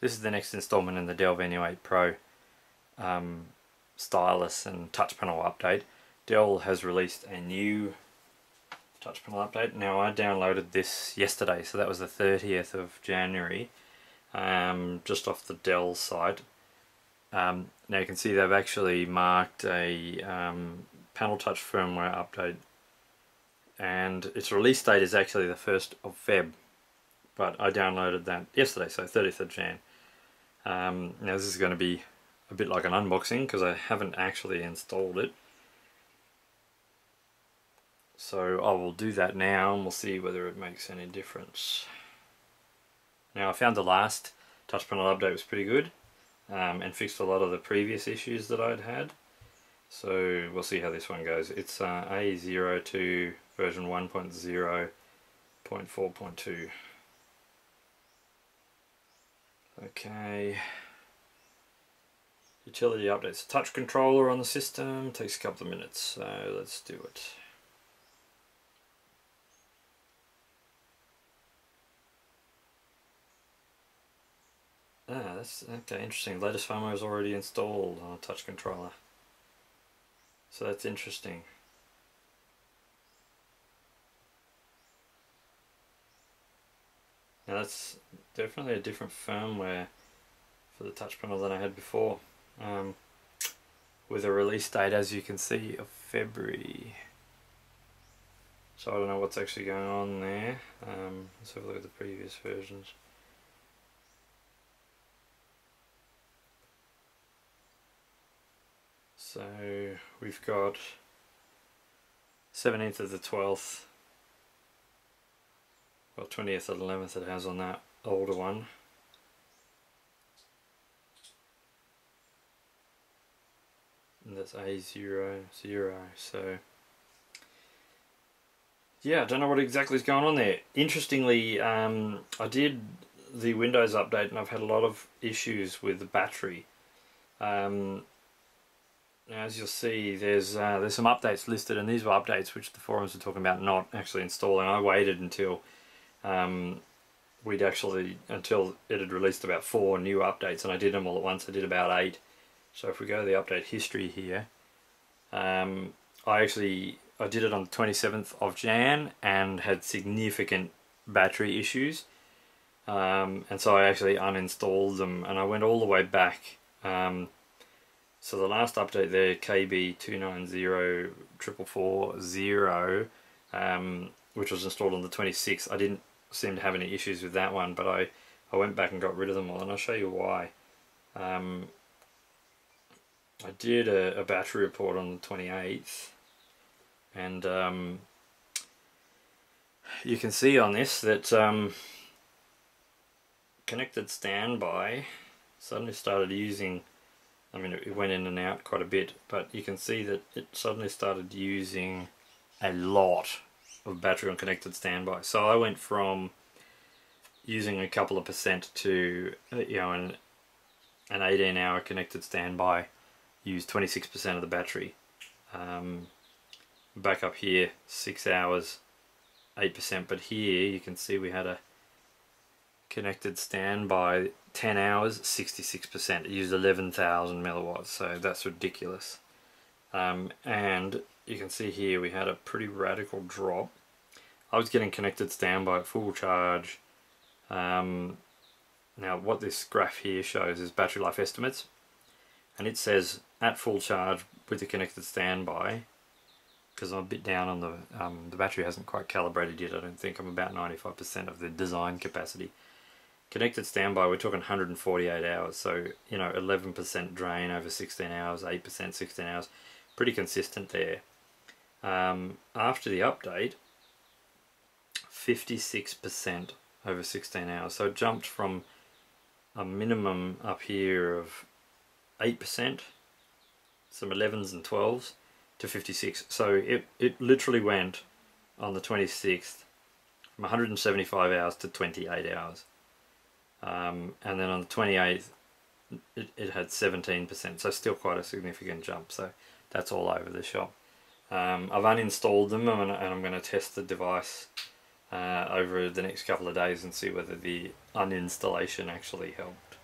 This is the next installment in the Dell Venue 8 Pro stylus and touch panel update. Dell has released a new touch panel update. Now, I downloaded this yesterday, so that was the 30th of January, just off the Dell site. Now you can see they've actually marked a panel touch firmware update, and its release date is actually the 1st of Feb. But I downloaded that yesterday, so 30th of Jan. Now this is going to be a bit like an unboxing because I haven't actually installed it. So I will do that now and we'll see whether it makes any difference. Now, I found the last touch panel update was pretty good and fixed a lot of the previous issues that I'd had. So we'll see how this one goes. It's A02 version 1.0.4.2. Okay, utility updates, touch controller on the system, takes a couple of minutes, so let's do it. Ah, that's okay, interesting, latest firmware is already installed on a touch controller. So that's interesting. Now that's definitely a different firmware for the touch panel than I had before, with a release date, as you can see, of February. So I don't know what's actually going on there. Let's have a look at the previous versions. So we've got 17th of the 12th. Well, 20th and 11th it has on that older one. And that's A00. So yeah, I don't know what exactly is going on there. Interestingly, I did the Windows update and I've had a lot of issues with the battery. Now, as you'll see, there's some updates listed, and these were updates which the forums were talking about not actually installing. I waited until until it had released about 4 new updates, and I did them all at once. I did about 8. So if we go to the update history here, I did it on the 27th of Jan and had significant battery issues, and so I actually uninstalled them, and I went all the way back. So the last update there, KB290440, which was installed on the 26th. I didn't seem to have any issues with that one, but I went back and got rid of them all, and I'll show you why. I did a battery report on the 28th, and you can see on this that connected standby suddenly started using, I mean, it went in and out quite a bit, but you can see that it suddenly started using a lot of battery on connected standby. So I went from using a couple of percent to, you know, an 18-hour connected standby used 26% of the battery. Back up here, 6 hours, 8%. But here you can see we had a connected standby 10 hours, 66%. It used 11,000 milliwatts, so that's ridiculous. And you can see here we had a pretty radical drop. I was getting connected standby at full charge. Now what this graph here shows is battery life estimates, and it says at full charge with the connected standby, because I'm a bit down on the battery hasn't quite calibrated yet. I don't think, I'm about 95% of the design capacity. Connected standby, we're talking 148 hours, so you know, 11% drain over 16 hours, 8% 16 hours, pretty consistent there. After the update, 56% over 16 hours, so it jumped from a minimum up here of 8%, some 11s and 12s, to 56. So it literally went on the 26th from 175 hours to 28 hours. And then on the 28th, it had 17%, so still quite a significant jump. So that's all over the shop. I've uninstalled them, and I'm going to test the device over the next couple of days and see whether the uninstallation actually helped.